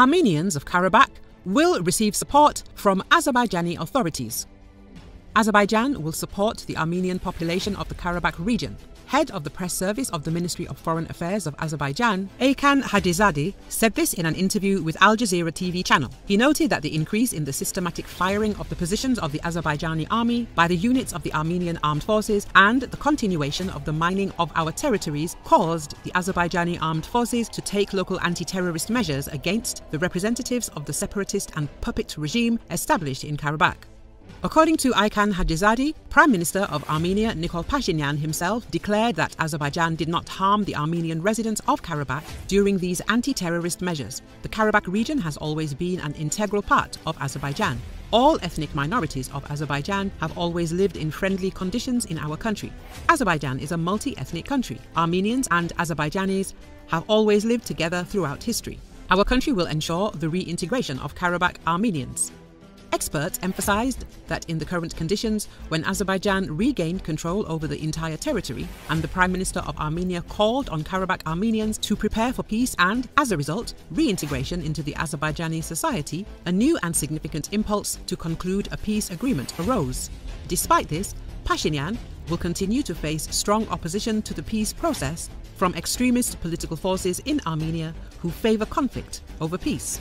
Armenians of Karabakh will receive support from Azerbaijani authorities. Azerbaijan will support the Armenian population of the Karabakh region. Head of the press service of the Ministry of Foreign Affairs of Azerbaijan, Aykhan Hajizada, said this in an interview with Al Jazeera TV channel. He noted that the increase in the systematic firing of the positions of the Azerbaijani army by the units of the Armenian armed forces and the continuation of the mining of our territories caused the Azerbaijani armed forces to take local anti-terrorist measures against the representatives of the separatist and puppet regime established in Karabakh. According to Aykhan Hajizada, Prime Minister of Armenia Nikol Pashinyan himself declared that Azerbaijan did not harm the Armenian residents of Karabakh during these anti-terrorist measures. The Karabakh region has always been an integral part of Azerbaijan. All ethnic minorities of Azerbaijan have always lived in friendly conditions in our country. Azerbaijan is a multi-ethnic country. Armenians and Azerbaijanis have always lived together throughout history. Our country will ensure the reintegration of Karabakh Armenians. Experts emphasized that in the current conditions, when Azerbaijan regained control over the entire territory, and the Prime Minister of Armenia called on Karabakh Armenians to prepare for peace and, as a result, reintegration into the Azerbaijani society, a new and significant impulse to conclude a peace agreement arose. Despite this, Pashinyan will continue to face strong opposition to the peace process from extremist political forces in Armenia who favor conflict over peace.